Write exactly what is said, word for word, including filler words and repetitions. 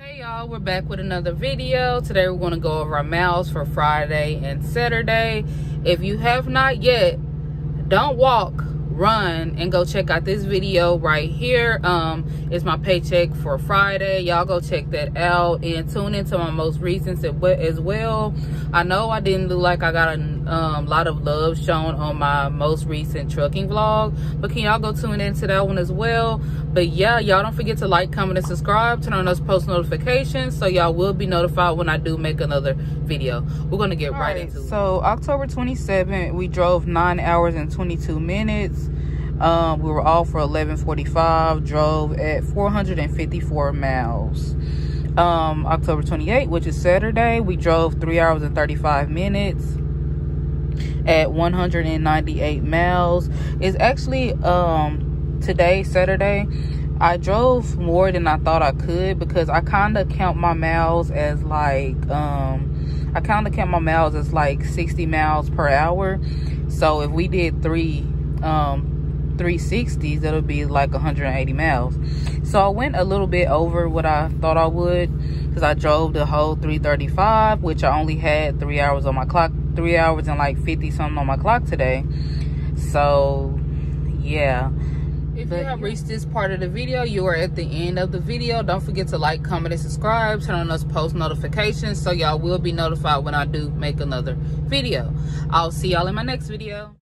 Hey y'all, we're back with another video. Today we're going to go over our miles for Friday and Saturday. If you have not yet, don't walk, run, and go check out this video right here. Um it's my paycheck for Friday. Y'all go check that out and tune into my most recent as well. I know I didn't look like I got a um, lot of love shown on my most recent trucking vlog, but can y'all go tune into that one as well. But yeah, y'all don't forget to like, comment, and subscribe. Turn on those post notifications so y'all will be notified when I do make another video. We're gonna get right, right into it. So October twenty-seventh, we drove nine hours and twenty-two minutes. Um, we were off for eleven forty-five, drove at four hundred fifty-four miles. Um, October twenty-eighth, which is Saturday, we drove three hours and thirty-five minutes at one hundred ninety-eight miles. It's actually, um, today, Saturday, I drove more than I thought I could because I kind of count my miles as like, um, I kind of count my miles as like sixty miles per hour. So if we did three, um, three sixties, that'll be like one hundred eighty miles. So I went a little bit over what I thought I would because I drove the whole three thirty-five, which I only had three hours on my clock, three hours and like fifty something on my clock today. So yeah, if you have reached this part of the video, you are at the end of the video. Don't forget to like, comment, and subscribe. Turn on those post notifications so y'all will be notified when I do make another video. I'll see y'all in my next video.